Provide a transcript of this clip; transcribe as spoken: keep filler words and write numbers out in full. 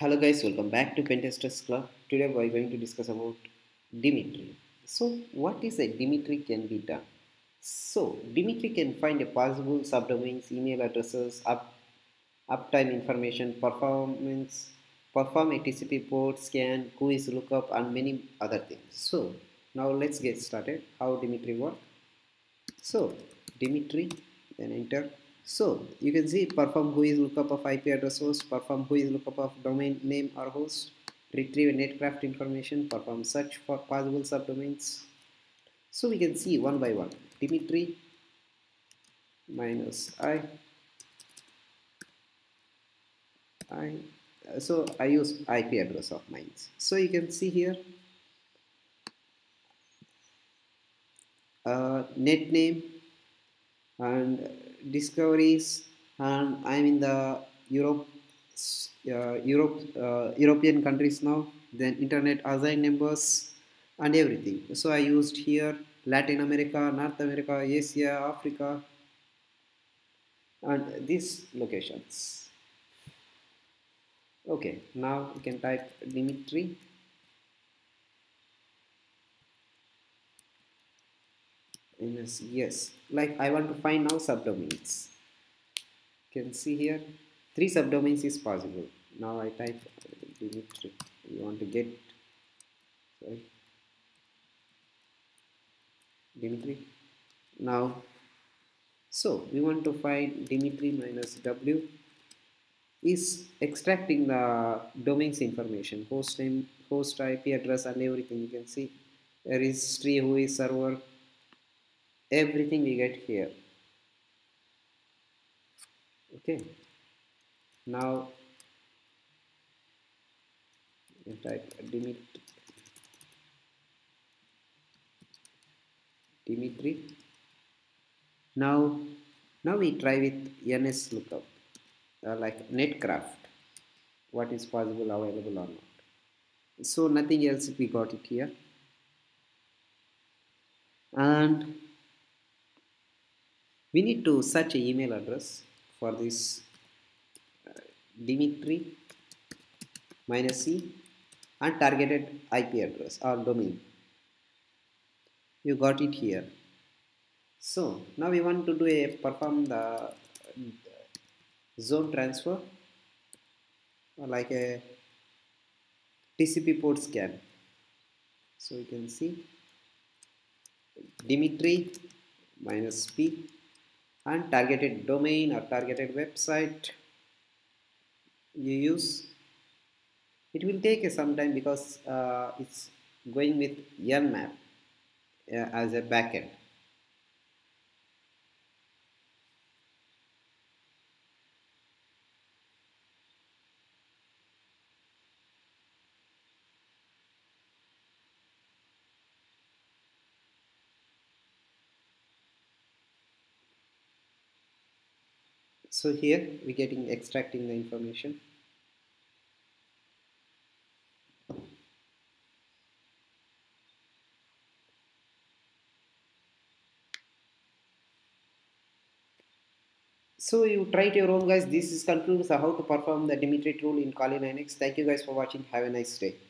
Hello guys, welcome back to Pentester's Club. Today we are going to discuss about Dmitry. So what is a Dmitry can be done? So Dmitry can find a possible subdomains, email addresses, up, uptime information, performance, perform a T C P port scan, quiz lookup, and many other things. So now let's get started. How Dmitry works? So Dmitry, then enter. So you can see perform quiz lookup of I P address host, perform quiz lookup of domain name or host, retrieve netcraft information, perform search for possible subdomains. So we can see one by one. Dmitry minus I. I so I use I P address of mine. So you can see here uh, net name and discoveries, and I'm in the Europe, uh, Europe, uh, European countries now. Then internet assign numbers and everything. So I used here Latin America, North America, Asia, Africa, and these locations. Okay, now you can type Dmitry. Yes, like I want to find now subdomains. You can see here three subdomains is possible. Now I type Dmitry. You want to get sorry Dmitry now. So we want to find Dmitry minus W is extracting the domains information, host name, host I P address, and everything. You can see registry, who is server. Everything we get here. Okay, now you type Dmitry, Dmitry. Now, now we try with N S lookup, uh, like netcraft, what is possible, available or not. So nothing else we got it here, and we need to search an email address for this uh, Dmitry minus E and targeted I P address or domain. You got it here. So now we want to do a perform the zone transfer or like a T C P port scan. So you can see Dmitry minus P and targeted domain or targeted website you use. It will take some time because uh, it's going with Nmap uh, as a backend. So here we getting extracting the information. So you try it your own guys. This is concludes how to perform the Dmitry tool in Kali Linux. Thank you guys for watching. Have a nice day.